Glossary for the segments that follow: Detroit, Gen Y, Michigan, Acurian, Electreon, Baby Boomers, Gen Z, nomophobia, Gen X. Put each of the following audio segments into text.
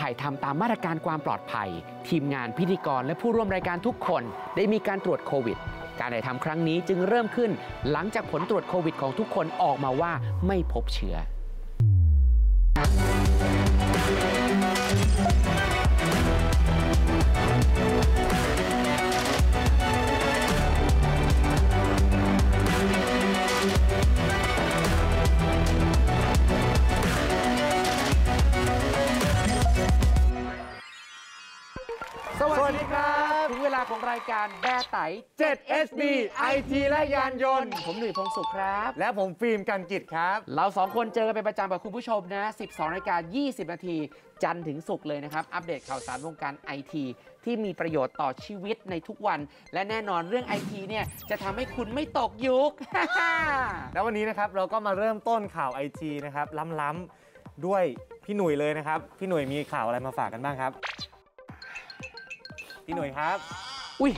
ถ่ายทำตามมาตรการความปลอดภัยทีมงานพิธีกรและผู้ร่วมรายการทุกคนได้มีการตรวจโควิดการถ่ายทำครั้งนี้จึงเริ่มขึ้นหลังจากผลตรวจโควิดของทุกคนออกมาว่าไม่พบเชื้อสวัสดีครับถึงเวลาของรายการแบร์ไต๋ 7SB IT และยานยนต์ผมหนุ่ยพงษ์สุขครับและผมฟิล์มกันกิจครับเรา2คนเจอกันเป็นประจำกับคุณผู้ชมนะ 12:20 น.จันทร์ถึงศุกร์เลยนะครับอัปเดตข่าวสารวงการ IT ที่มีประโยชน์ต่อชีวิตในทุกวันและแน่นอนเรื่อง IT เนี่ยจะทำให้คุณไม่ตกยุค แล้ววันนี้นะครับเราก็มาเริ่มต้นข่าว IT นะครับล้ำๆด้วยพี่หนุ่ยเลยนะครับพี่หนุ่ยมีข่าวอะไรมาฝากกันบ้างครับพี่หนุ่ยครับอุ้ย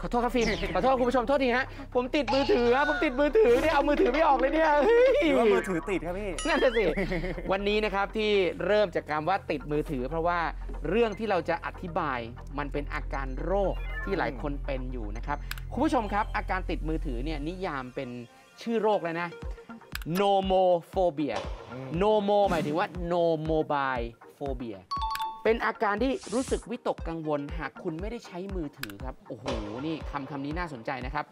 ขอโทษครับฟิล์มขอโทษคุณผู้ชมโทษทีฮะผมติดมือถือเนี่ยเอามือถือไม่ออกเลยเนี่ยว่ามือถือติดครับพี่นั่นสิวันนี้นะครับที่เริ่มจากการว่าติดมือถือเพราะว่าเรื่องที่เราจะอธิบายมันเป็นอาการโรคที่หลายคนเป็นอยู่นะครับคุณผู้ชมครับอาการติดมือถือเนี่ยนิยามเป็นชื่อโรคแล้วนะโนโมโฟเบียโนโมหมายถึงว่าโนโมบายโฟเบียเป็นอาการที่รู้สึกวิตกกังวลหากคุณไม่ได้ใช้มือถือครับโอ้โหนี่คำนี้น่าสนใจนะครับ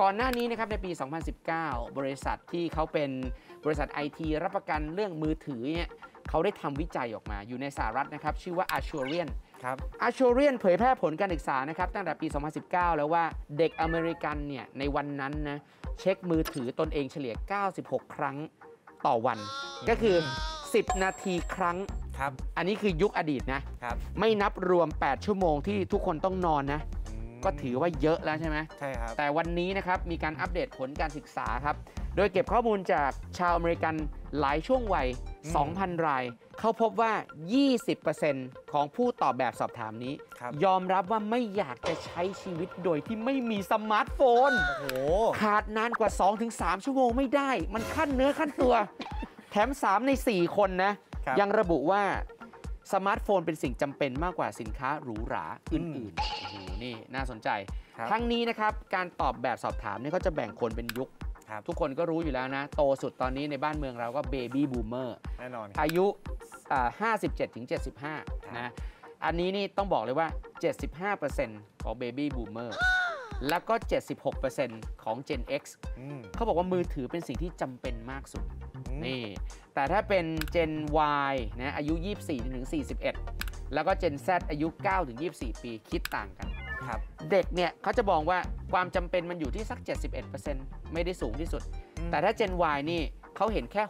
ก่อนหน้านี้นะครับในปี2019บริษัทที่เขาเป็นบริษัท IT รับประกันเรื่องมือถือเนี่ยเขาได้ทำวิจัยออกมาอยู่ในสหรัฐนะครับชื่อว่า Acurian ครับ Acurian เผยแพร่ผลการศึกษานะครับตั้งแต่ปี2019แล้วว่าเด็กอเมริกันเนี่ยในวันนั้นนะเช็คมือถือตนเองเฉลี่ย96ครั้งต่อวันก็คือ10นาทีครั้งอันนี้คือยุคอดีตนะไม่นับรวม8ชั่วโมงที่ทุกคนต้องนอนนะก็ถือว่าเยอะแล้วใช่ไหมใช่ครับแต่วันนี้นะครับมีการอัปเดตผลการศึกษาครับโดยเก็บข้อมูลจากชาวอเมริกันหลายช่วงวัย 2,000 รายเขาพบว่า 20% ของผู้ตอบแบบสอบถามนี้ยอมรับว่าไม่อยากจะใช้ชีวิตโดยที่ไม่มีสมาร์ทโฟนขาดนานกว่า 2-3 ชั่วโมงไม่ได้มันขั้นเนื้อขั้นตัวแถม3 ใน 4 คนนะยังระบุว่าสมาร์ทโฟนเป็นสิ่งจำเป็นมากกว่าสินค้าหรูหราอื่นๆโอ้โหนี่น่าสนใจทั้งนี้นะครับการตอบแบบสอบถามนี่เขาจะแบ่งคนเป็นยุคทุกคนก็รู้อยู่แล้วนะโตสุดตอนนี้ในบ้านเมืองเราก็เบบี้บูมเมอร์แน่นอนอายุ 57-75 นะอันนี้นี่ต้องบอกเลยว่า 75% ของเบบี้บูมเมอร์แล้วก็ 76% ของ Gen X เขาบอกว่ามือถือเป็นสิ่งที่จำเป็นมากสุดนี่แต่ถ้าเป็น Gen Y นะอายุ 24-41 แล้วก็ Gen Z อายุ 9-24 ปีคิดต่างกันครับเด็กเนี่ยเขาจะบอกว่าความจำเป็นมันอยู่ที่สัก 71% ไม่ได้สูงที่สุดแต่ถ้า Gen Y นี่เขาเห็นแค่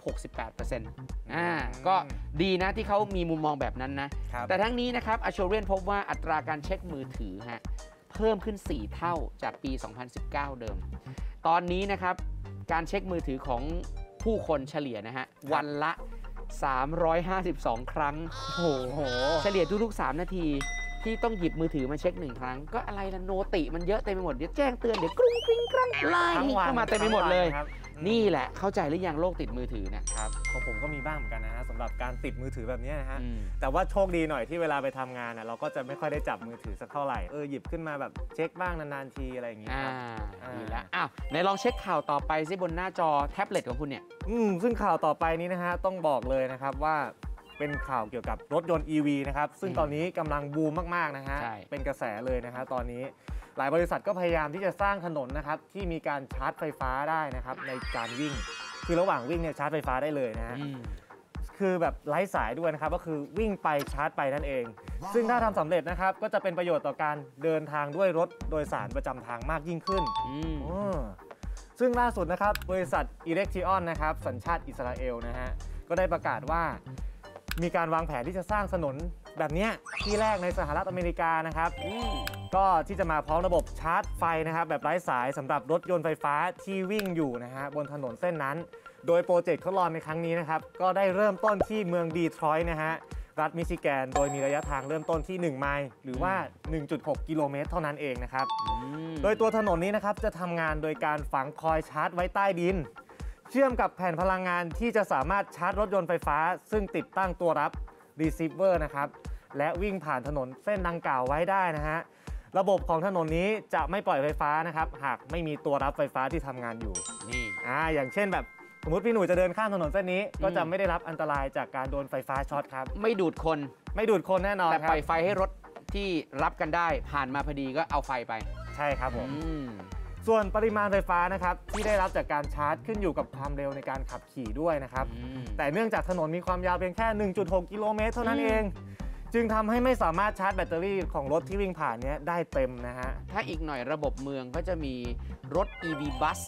68% ก็ดีนะที่เขามีมุมมองแบบนั้นนะแต่ทั้งนี้นะครับAcurianพบว่าอัตราการเช็คมือถือฮะเพิ่มขึ้น4เท่าจากปี2019เดิมตอนนี้นะครับการเช็คมือถือของผู้คนเฉลี่ยนะฮะวันละ352ครั้งโอ้โหเฉลี่ยทุกๆ3นาทีที่ต้องหยิบมือถือมาเช็ค1ครั้งก็อะไรล่ะโนติมันเยอะเต็มไปหมดเดี๋ยวแจ้งเตือนเดี๋ยวกรุ้งกริ้งกรั้งไล่เข้ามาเต็มไปหมดเลยนี่แหละเข้าใจหรือยังโรคติดมือถือนะครับของผมก็มีบ้างเหมือนกันนะฮะสำหรับการติดมือถือแบบนี้นะฮะแต่ว่าโชคดีหน่อยที่เวลาไปทำงานนะเราก็จะไม่ค่อยได้จับมือถือสักเท่าไหร่หยิบขึ้นมาแบบเช็คบ้างนานๆทีอะไรอย่างงี้ครับดีแล้วอ้าวไหนลองเช็คข่าวต่อไปซิบนหน้าจอแท็บเล็ตของคุณเนี่ยซึ่งข่าวต่อไปนี้นะฮะต้องบอกเลยนะครับว่าเป็นข่าวเกี่ยวกับรถยนต์ EV นะครับซึ่งตอนนี้กำลังบูมมากๆนะฮะเป็นกระแสเลยนะฮะตอนนี้หลายบริษัทก็พยายามที่จะสร้างถนนนะครับที่มีการชาร์จไฟฟ้าได้นะครับในการวิ่งคือระหว่างวิ่งเนี่ยชาร์จไฟฟ้าได้เลยนะฮะคือแบบไร้สายด้วยนะครับก็คือวิ่งไปชาร์จไปนั่นเอง wow. ซึ่งถ้าทำสำเร็จนะครับก็จะเป็นประโยชน์ต่อการเดินทางด้วยรถโดยสารประจำทางมากยิ่งขึ้นซึ่งล่าสุดนะครับบริษัทอิเล็กทริออนนะครับสัญชาติอิสราเอลนะฮะก็ได้ประกาศว่ามีการวางแผนที่จะสร้างถนนแบบนี้ที่แรกในสหรัฐอเมริกานะครับก็ที่จะมาพร้อมระบบชาร์จไฟนะครับแบบไร้สายสำหรับรถยนต์ไฟฟ้าที่วิ่งอยู่นะฮะบนถนนเส้นนั้นโดยโปรเจกต์ทดลองในครั้งนี้นะครับก็ได้เริ่มต้นที่เมืองดีทรอยต์นะฮะรัฐมิชิแกนโดยมีระยะทางเริ่มต้นที่1ไมล์หรือว่า 1.6 กิโลเมตรเท่านั้นเองนะครับโดยตัวถนนนี้นะครับจะทำงานโดยการฝังคอยชาร์จไว้ใต้ดินเชื่อมกับแผ่นพลังงานที่จะสามารถชาร์จรถยนต์ไฟฟ้าซึ่งติดตั้งตัวรับ receiver นะครับและวิ่งผ่านถนนเส้นดังกล่าวไว้ได้นะฮะระบบของถนนนี้จะไม่ปล่อยไฟฟ้านะครับหากไม่มีตัวรับไฟฟ้าที่ทำงานอยู่นี่อย่างเช่นแบบสมมติพี่หนุ่ยจะเดินข้ามถนนเส้นนี้ก็จะไม่ได้รับอันตรายจากการโดนไฟฟ้าช็อตครับไม่ดูดคนแน่นอนแต่ปล่อยไฟให้รถที่รับกันได้ผ่านมาพอดีก็เอาไฟไปใช่ครับผมส่วนปริมาณไฟฟ้านะครับที่ได้รับจากการชาร์จขึ้นอยู่กับความเร็วในการขับขี่ด้วยนะครับแต่เนื่องจากถนนมีความยาวเพียงแค่ 1.6 กิโลเมตรเท่านั้นเองจึงทำให้ไม่สามารถชาร์จแบตเตอรี่ของรถที่วิ่งผ่านนี้ได้เต็มนะฮะถ้าอีกหน่อยระบบเมืองก็จะมีรถ EV บัส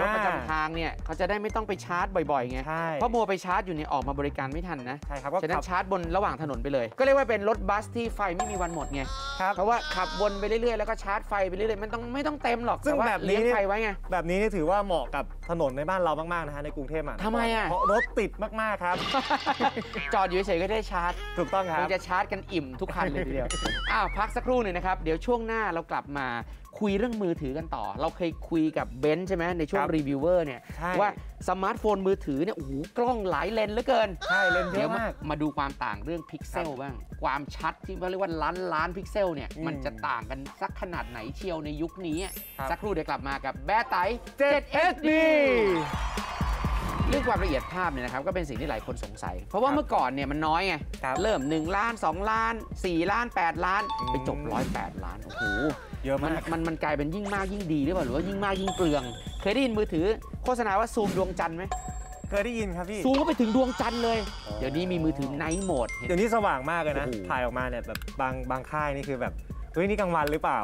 รถประจำทางเนี่ยเขาจะได้ไม่ต้องไปชาร์จบ่อยๆไงเพราะมัวไปชาร์จอยู่เนี่ยออกมาบริการไม่ทันนะใช่ครับฉะนั้นชาร์จบนระหว่างถนนไปเลยก็เรียกว่าเป็นรถบัสที่ไฟไม่มีวันหมดไงเพราะว่าขับวนไปเรื่อยๆแล้วก็ชาร์จไฟไปเรื่อยๆไม่ต้องเต็มหรอกซึ่งแบบนี้ไฟไว้ไงแบบนี้ถือว่าเหมาะกับถนนในบ้านเรามากๆนะฮะในกรุงเทพอ่ะทำไมอ่ะเพราะรถติดมากๆครับจอดอยู่เฉยๆก็ได้ชาร์จถูกต้องครับจะชาร์จกันอิ่มทุกคันเลยทีเดียวพักสักครู่หนึ่งนะครับเดี๋ยวช่วงหน้าเรากลับมาคุยเรื่องมือถือกันต่อเราเคยคุยกับเบนซ์ใช่ไหมในช่วงรีวิวเวอร์เนี่ยว่าสมาร์ทโฟนมือถือเนี่ยโอ้โหกล้องหลายเลนเหลือเกินใช่เลนเยอะมากมาดูความต่างเรื่องพิกเซลบ้างความชัดที่เรียกว่าล้านพิกเซลเนี่ยมันจะต่างกันสักขนาดไหนเชียวในยุคนี้สักครู่เดี๋ยวกลับมากับแบตไต 7HD เรื่องความละเอียดภาพเนี่ยนะครับก็เป็นสิ่งที่หลายคนสงสัยเพราะว่าเมื่อก่อนเนี่ยมันน้อยไงเริ่ม1ล้าน2ล้าน4ล้าน8ล้านไปจบ108ล้านโอ้โหเยอะมากมันกลายเป็นยิ่งมากยิ่งดีหรือเปล่าหรือว่ายิ่งมากยิ่งเปลืองเคยได้ยินมือถือโฆษณาว่าซูมดวงจันทร์ไหมเคยได้ยินครับพี่ซูมก็ไปถึงดวงจันทร์เลยเดี๋ยวนี้มีมือถือไนท์โหมดเดี๋ยวนี้สว่างมากเลยนะถ่ายออกมาเนี่ยแบบบางค่ายนี่คือแบบเฮ้ยนี่กลางวันหรือเปล่า